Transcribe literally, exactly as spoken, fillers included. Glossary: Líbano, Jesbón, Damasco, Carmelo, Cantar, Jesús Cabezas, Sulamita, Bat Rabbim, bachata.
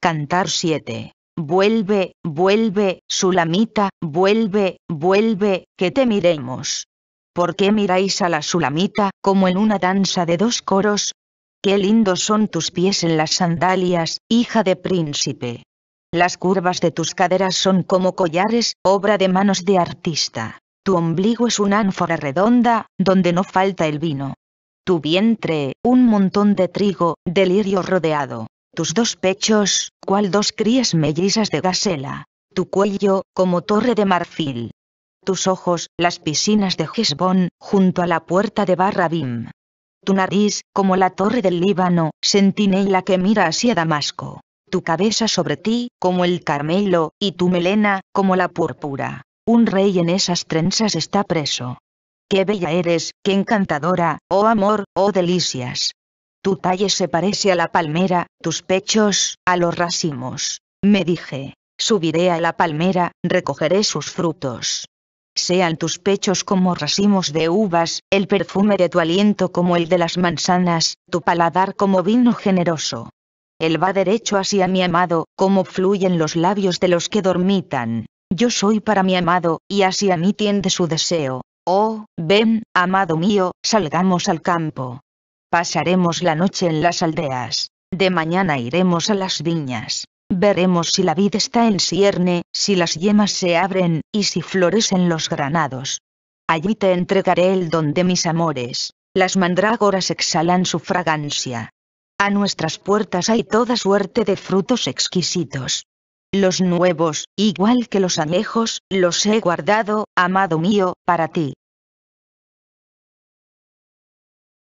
Cantar siete. Vuelve, vuelve, Sulamita, vuelve, vuelve, que te miremos. ¿Por qué miráis a la Sulamita, como en una danza de dos coros? Qué lindos son tus pies en las sandalias, hija de príncipe. Las curvas de tus caderas son como collares, obra de manos de artista. Tu ombligo es una ánfora redonda, donde no falta el vino. Tu vientre, un montón de trigo, de lirio rodeado. Tus dos pechos, cual dos crías mellizas de gacela. Tu cuello, como torre de marfil. Tus ojos, las piscinas de Jesbón, junto a la puerta de Bat Rabbim. Tu nariz, como la torre del Líbano, centinela que mira hacia Damasco. Tu cabeza sobre ti, como el Carmelo, y tu melena, como la púrpura. Un rey en esas trenzas está preso. ¡Qué bella eres, qué encantadora, oh amor, oh delicias! Tu talle se parece a la palmera, tus pechos, a los racimos. Me dije, subiré a la palmera, recogeré sus frutos. Sean tus pechos como racimos de uvas, el perfume de tu aliento como el de las manzanas, tu paladar como vino generoso. Él va derecho hacia mi amado, como fluyen los labios de los que dormitan. Yo soy para mi amado, y hacia mí tiende su deseo. Oh, ven, amado mío, salgamos al campo. Pasaremos la noche en las aldeas. De mañana iremos a las viñas. Veremos si la vid está en cierne, si las yemas se abren, y si florecen los granados. Allí te entregaré el don de mis amores. Las mandrágoras exhalan su fragancia. A nuestras puertas hay toda suerte de frutos exquisitos. Los nuevos, igual que los añejos, los he guardado, amado mío, para ti.